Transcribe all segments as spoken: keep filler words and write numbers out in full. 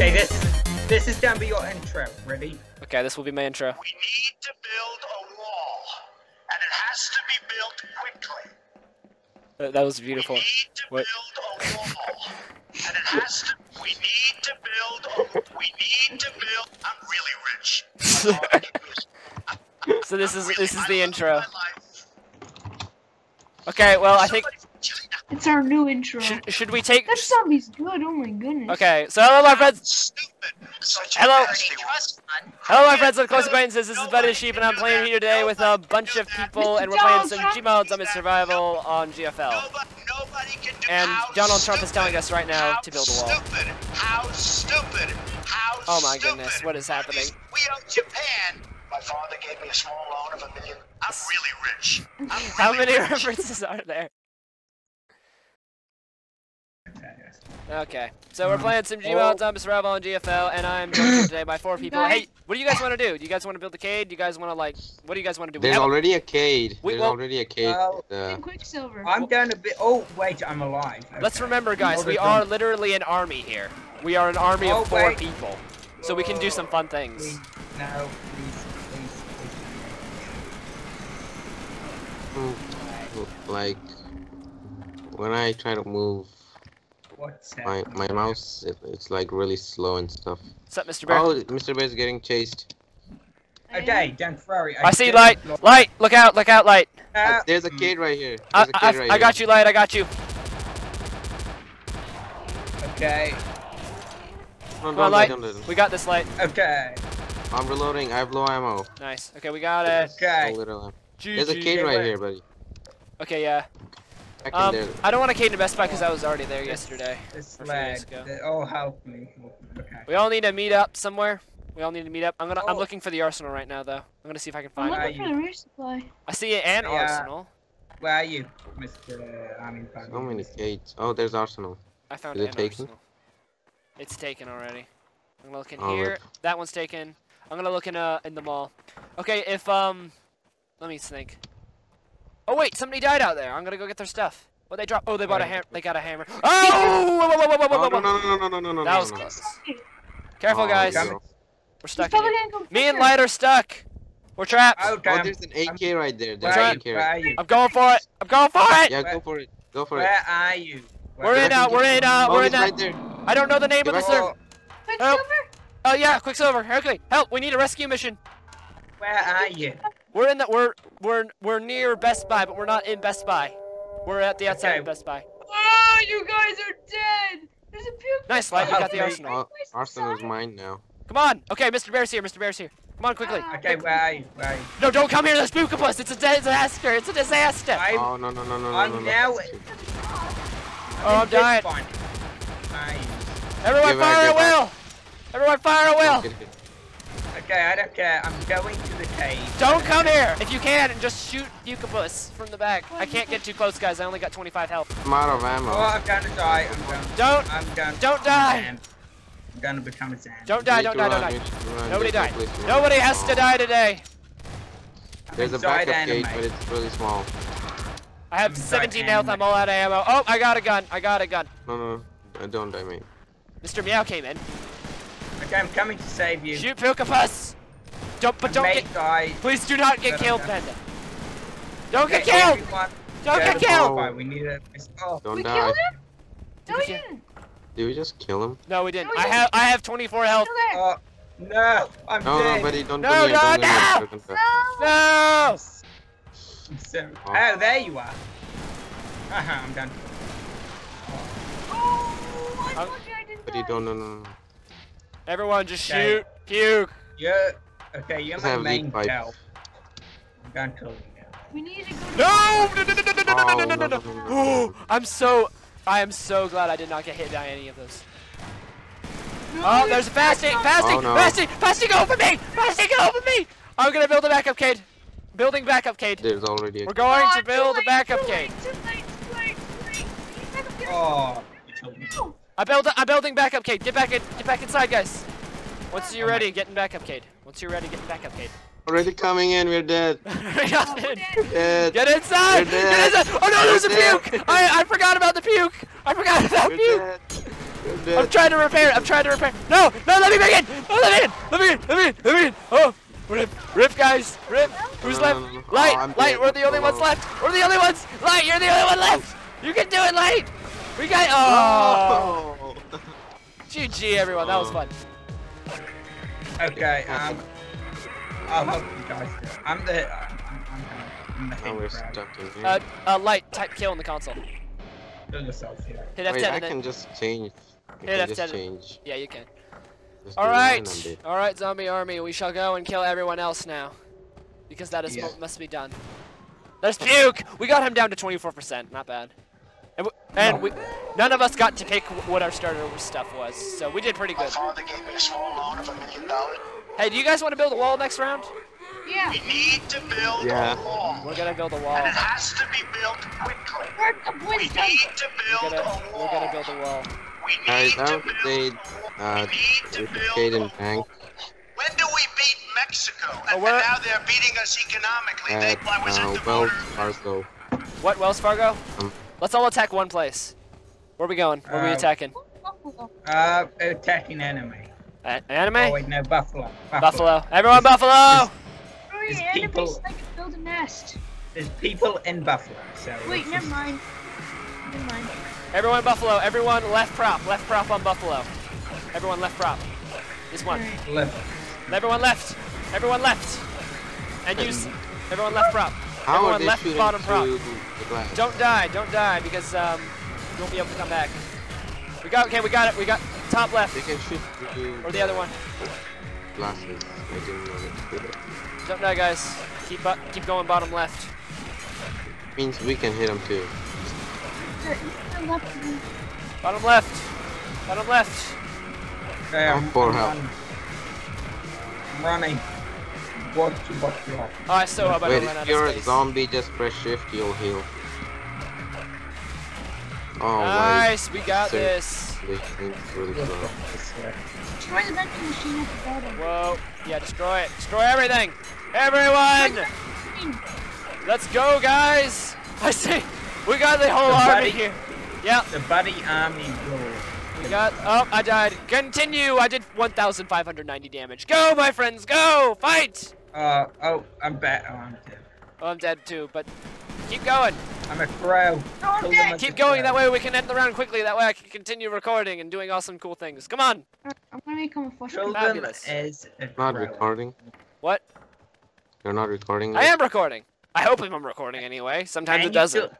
Okay, this is, this is gonna be your intro. Ready? Okay, this will be my intro. We need to build a wall, and it has to be built quickly. That, that was beautiful. We need to what? build a wall, and it has to. We need to build. A, we need to build. I'm really rich. I'm I'm, so this I'm is really, this is the intro. Okay, well I think it's our new intro. Should, should we take? That zombie's good. Oh my goodness. Okay, so hello my friends. Hello. Hello my friends and close acquaintances. This is Buddy Sheep and I'm playing here today with a bunch of people and we're playing some GMod zombie survival on G F L. And Donald Trump is telling us right now to build a wall. How stupid! How Oh my goodness! What is happening? We own Japan. My father gave me a small loan of a million. I'm really rich. I'm really How many rich. references are there? Okay, so we're playing some GMod zombie survival on G F L, and I'm joined today by four people. Guys. Hey, what do you guys want to do? Do you guys want to build a cave? Do you guys want to like? What do you guys want to do? There's we, already a cave. We, There's well, already a cave. Well, uh, Quicksilver. I'm down a bit. Oh wait, I'm alive. Okay. Let's remember, guys. We are literally an army here. We are an army oh, of four wait. people, so we can do some fun things. Please. No, please, please, please. Like when I try to move. My my mouse it, it's like really slow and stuff. What's up, Mister Bear? Oh, Mister Bear's getting chased. Okay, don't worry. I, I see light. Light, look out, look out, light. Uh, There's a kid right here. I, a kid I, right I got here. you, light. I got you. Okay. Come on, Come on light. light. We got this, light. Okay. I'm reloading. I have low ammo. Nice. Okay, we got it. Okay. So There's a kid right here, buddy. Okay, yeah. Um, do I don't want to cave to Best Buy because I was already there yesterday. This lag. Oh, help me. Okay. We all need to meet up somewhere. We all need to meet up. I'm gonna. Oh. I'm looking for the arsenal right now, though. I'm gonna see if I can find. I'm looking for the resupply. I see an yeah. arsenal. Where are you, Mister Army? So many gates. Oh, there's arsenal. I found Is it an taken? arsenal. It's taken already. I'm gonna look in oh, here. Rip. That one's taken. I'm gonna look in uh in the mall. Okay, if um, let me think. Oh wait, somebody died out there. I'm gonna go get their stuff. What they drop? Oh, they bought a hammer. They got a hammer. Oh! Whoa, whoa, whoa, whoa, whoa, whoa. No, no, no, no, no, no. That was close. Careful, guys. We're stuck. Me and Light are stuck. We're trapped. Oh, there's an A K right there. There's an A K right there. I'm going for it. I'm going for it. Yeah, go for it. Go for it. Where are you? We're in out. We're in out. We're in out. I don't know the name of the server. Quicksilver? Oh yeah, Quicksilver. Okay, help. We need a rescue mission. Where are you? We're in the we're we're we're near Best Buy, but we're not in Best Buy. We're at the outside okay. of Best Buy. Oh, you guys are dead! There's a puke. Nice, Light. You got the arsenal. Uh, arsenal is mine now. Come on. Okay, Mister Bear's here. Mister Bear's here. Come on quickly. Ah. Okay, where are you? Where are you? No, don't come here. There's Pukepus. It's a disaster. It's a disaster. I'm, oh no no no no I'm no no. Now no. Oh, I'm dying. Nice. Everyone, give fire at will. Everyone, fire at will. Okay, I don't care. I'm going to the cave. Don't come here! If you can, just shoot Pukepus from the back. I can't get too close, guys. I only got twenty-five health. I'm out of ammo. Oh, I'm gonna die. I'm gonna, don't. I'm gonna, don't die. I'm gonna become a sand. Don't die. Don't die. Don't die. Don't die. Nobody died. Nobody has to die today. There's a backup cage, but it's really small. I have seventeen health. I'm all out of ammo. Oh, I got a gun. I got a gun. No, no, don't die, mate. Mister Meow came in. Okay, I'm coming to save you. Shoot Pukepus! Don't, but don't get. Die. Please do not get killed, Panda. Don't okay, get killed! Don't get killed! Oh. We need a. Oh. Don't we die. killed him? No, we didn't. Did we just kill him? No, we didn't. No, we didn't. I have, I have twenty-four health. Uh, no, I'm no, dead. No, buddy, don't, no, do no, no, don't no, no, no! No! Oh, there you are. Uh huh. I'm done. Oh, I told you I didn't. Buddy, don't, no, no, no. Everyone, just okay. shoot, puke. Yeah. Okay, you're my main help. I'm done killing you. We need to go. No! No! No! No! No! No! No! No! No! No! No! Oh! I'm so, I am so glad I did not get hit by any of those. No, oh, there's a fasting, fasting, oh, no. fasting, fasting over me, fasting over me. I'm gonna build a backup cave. Building backup cave. There's already. A We're going oh, to build late, a backup cave. Oh. No. I build, I'm building backup Cade. Get back in, get back inside, guys. Once you're ready, getting backup Cade. Once you're ready, getting backup Cade. Already coming in. We're dead. We're oh, in. We're dead. Get inside. We're dead. Get inside. Oh no, there's a puke. I I forgot about the puke. I forgot about we're puke. Dead. I'm trying to repair it. I'm trying to repair it. No, no, let me back in. No, let me in. Let me in. Let me in. Let me in. Oh, rip, rip, guys, rip. Who's no, left? No, no, no. Light, oh, light. Dead. We're the only oh. ones left. We're the only ones. Light, you're the only one left. You can do it, Light. We got. Oh. oh. G G, everyone. That was fun. Okay. Um. I'll help you guys. I'm the. Uh, I'm, I'm, I'm the. Oh, we're stuck in here. Uh, uh, Light, type kill in the console. Kill yourself here. Hit F ten. Wait, I can just change. Hit F ten. Change. Yeah, you can. Alright, alright zombie army, we shall go and kill everyone else now. Because that is yeah. what must be done. There's Puke! We got him down to twenty-four percent, not bad. And, we, and no. we, none of us got to pick what our starter stuff was, so we did pretty good. Father gave me a small loan of a million dollars. Hey, do you guys want to build a wall next round? Yeah. We need to build yeah. a wall. We're gonna build a wall. And it has to be built quickly. We need to build we're gonna, a wall. We're gonna build a wall. Guys, I would say, uh, Jaden Bank. When do we beat Mexico? And, oh, and now they're beating us economically. At, they, why was uh, it the Wells Fargo. What, Wells Fargo? Um, Let's all attack one place. Where are we going? Where are we attacking? Uh, attacking enemy. Uh, anime? Oh wait, no, Buffalo. Buffalo. Buffalo. Everyone, is, Buffalo! There's, there's people... I can build a nest. There's people in Buffalo, so... Wait, never mind. Never mind. Everyone Buffalo, everyone left prop, left prop on Buffalo. Everyone left prop. This one. Left. Everyone left. Everyone left. And you, everyone left prop. Everyone left bottom prop. Don't die, don't die, because um, you won't be able to come back. We got, okay, we got it, we got top left. They can shoot the or the other one. Glasses. I didn't know it. Don't die, guys. Keep up, keep going bottom left. Means we can hit them too. Bottom left! Bottom left! Okay, I'm four health. I'm running. Watch, watch, watch. Oh, I still hope I don't run out of space. Wait, if you're a zombie, just press shift, you'll heal. Oh, nice! We got this! Destroy the vending machine at the bottom. Whoa. Yeah, destroy it. Destroy everything! Everyone! Let's go, guys! I see! We got the whole the army here. Yeah. The buddy army goal. We got. Oh, I died. Continue. I did one thousand five hundred ninety damage. Go, my friends. Go. Fight. Uh. Oh, I'm back. Oh, I'm dead. Oh, I'm dead too. But keep going. I'm a crow. Oh, I'm keep going. Crow. That way we can end the round quickly. That way I can continue recording and doing awesome, cool things. Come on. I'm gonna become a fucking fabulous. Is a not recording. What? You're not recording. Yet? I am recording. I hope I'm recording anyway. Sometimes and it doesn't.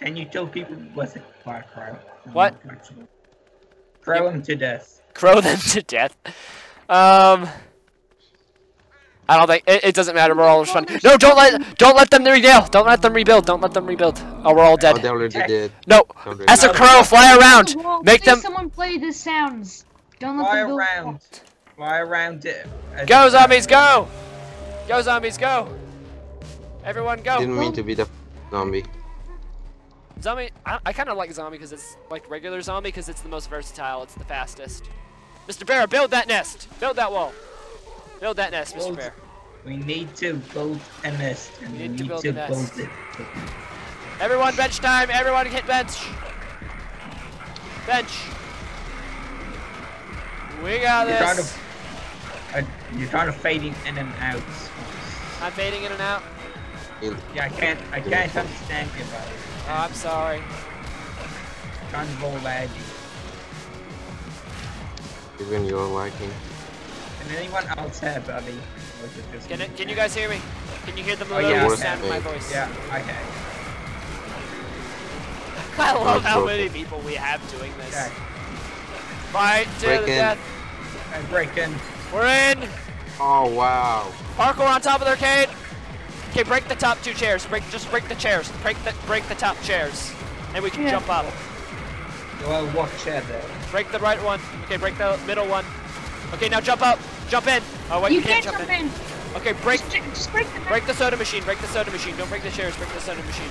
Can you tell people what's it by crow? What? Crow them to death. Crow them to death. Um, I don't think it, it doesn't matter. We're all just fun. No, don't let don't let them rebuild. Don't let them rebuild. Don't let them rebuild. Oh, we're all dead. Oh, dead. No, as a crow, fly around. Make Please them. Someone play the sounds. Don't let fly them around. Fly around it. Go zombies, go. Go zombies, go. Everyone, go. Didn't mean to be the zombie. Zombie, I, I kind of like zombie because it's like regular zombie because it's the most versatile, it's the fastest. Mister Bear, build that nest! Build that wall! Build that nest, build, Mister Bear. We need to build a nest. We need, need to build, to build, nest. build it. Everyone bench time! Everyone hit bench! Bench! We got you're this! Trying to, uh, you're trying to fade in and out. I'm fading in and out? Yeah, I can't, I can't understand you, buddy. Oh, I'm sorry. Kind of all laggy. Even you're lagging. Can anyone else hear, buddy? Can, it, can you guys hear me? Can you hear the melodious oh, yeah. sound of my voice? Yeah, okay. I love how many people we have doing this. Okay. Fight to break the in. death. I break in. We're in! Oh, wow. Parkour on top of the arcade. Okay, break the top two chairs. Break, just break the chairs. Break the, break the top chairs, and we can yeah. jump up. Well, what chair there? Break the right one. Okay, break the middle one. Okay, now jump up. Jump in. Oh wait, you, you can't, can't jump, jump in. in. Okay, break. Just, just break, the break the soda machine. Break the soda machine. Don't break the chairs. Break the soda machine.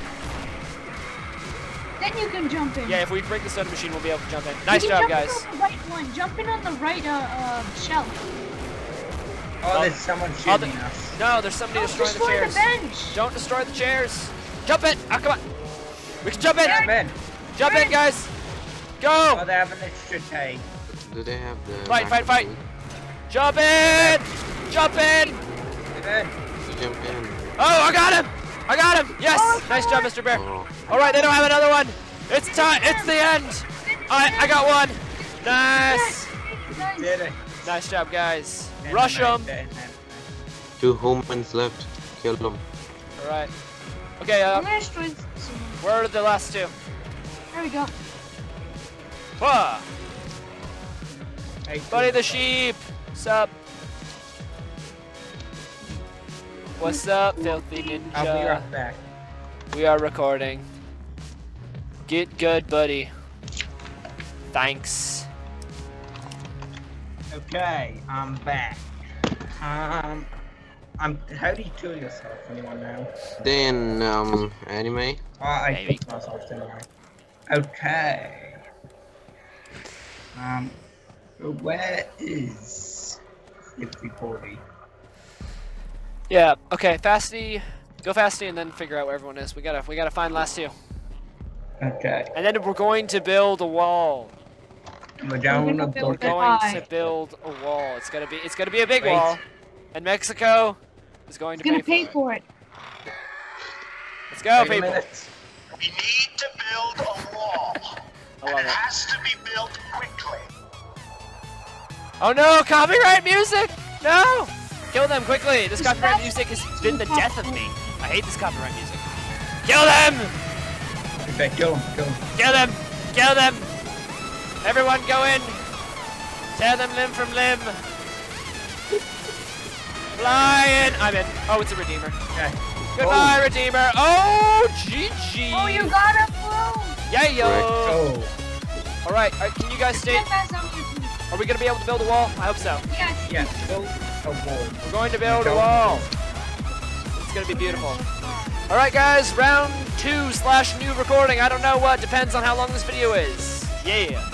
Then you can jump in. Yeah, if we break the soda machine, we'll be able to jump in. Nice you can job, jump guys. Jump in on the right one. Jump in on the right uh, uh, shelf. Oh, there's someone shooting oh, us. No, there's somebody Don't destroying destroy the chairs. The bench. Don't destroy the chairs. Jump in. Oh, come on. We can jump in. Jump in. Jump in, guys. Go! Oh, they have an extra tank. Do they have the... Fight, fight, fight! Jump in! Jump in! Jump in. Oh, I got him! I got him! Yes! Oh, nice job, Mister Bear. Oh. Alright, they don't have another one. It's time. It's the end. I, I got one. Nice. Did it. Nice job, guys. Rush them. Two humans left. Kill them. Alright. Okay, uh, where are the last two? There we go. Whoa. Hey, Buddy the sheep. What's up? What's up, filthy ninja? I'll be right back. We are recording. Get good, buddy. Thanks. Okay, I'm back. Um, I'm. How do you kill yourself? Anyone know? Then, um, anime. Uh, I fixed myself tonight. Okay. Um, where is fifty forty? Yeah. Okay, Fasty, go Fasty, and then figure out where everyone is. We gotta, we gotta find last two. Okay. And then we're going to build a wall. We're, going, we're going, going to build a wall. It's gonna be, it's gonna be a big Wait. wall, and Mexico is going it's to gonna pay, pay for it. it. Let's go, Wait people. We need to build a wall, and it, it has to be built quickly. Oh no! Copyright music! No! Kill them quickly! This copyright music has been the death of me. I hate this copyright music. Kill them! Okay, kill them, kill them. Kill them, kill them. Everyone go in. Tear them limb from limb. Fly in. I'm in. Oh, it's a Redeemer. Okay. Goodbye, oh. Redeemer. Oh, G G. Oh, you got a blue. Yeah, yo. Oh. All right, all right, can you guys stay? Are we going to be able to build a wall? I hope so. Yes. Yes, build a wall. We're going to build a wall. It's going to be beautiful. Alright guys, round two slash new recording. I don't know what, depends on how long this video is. Yeah.